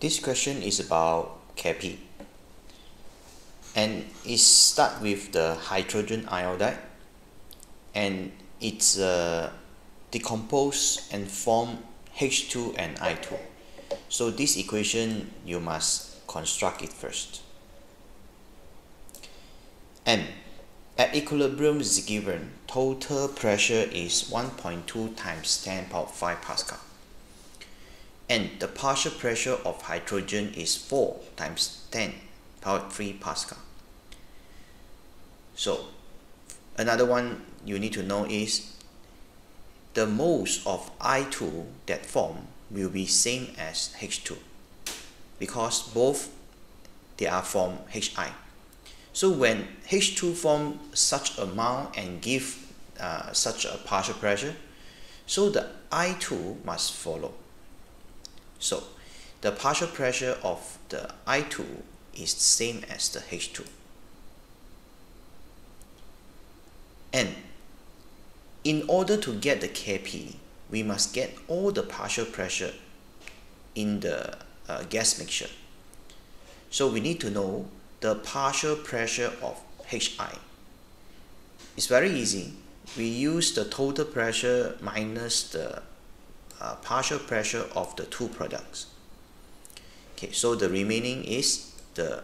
This question is about Cape, and it starts with the hydrogen iodide, and it's decomposed and form H2 and I2. So this equation you must construct it first. And at equilibrium is given total pressure is 1.2 times 10 power 5 Pascal. And the partial pressure of hydrogen is 4 times 10 power 3 Pascal. So another one you need to know is the moles of I2 that form will be same as H2, because both they are from HI. So when H2 form such amount and give such a partial pressure, so the I2 must follow. So the partial pressure of the I2 is the same as the H2. And in order to get the Kp, we must get all the partial pressure in the gas mixture. So we need to know the partial pressure of HI. It's very easy. We use the total pressure minus the partial pressure of the two products. Okay, so the remaining is the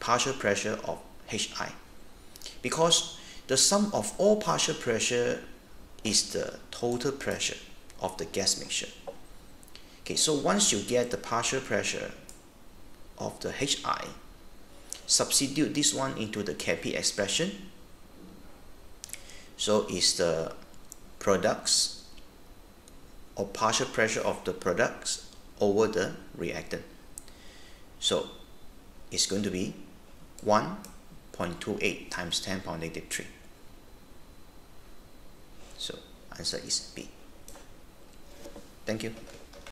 partial pressure of HI, because the sum of all partial pressure is the total pressure of the gas mixture. Okay, so once you get the partial pressure of the HI, substitute this one into the Kp expression. So it's the products or partial pressure of the products over the reactant. So it's going to be 1.28 times 10 power negative 3. So answer is B. Thank you.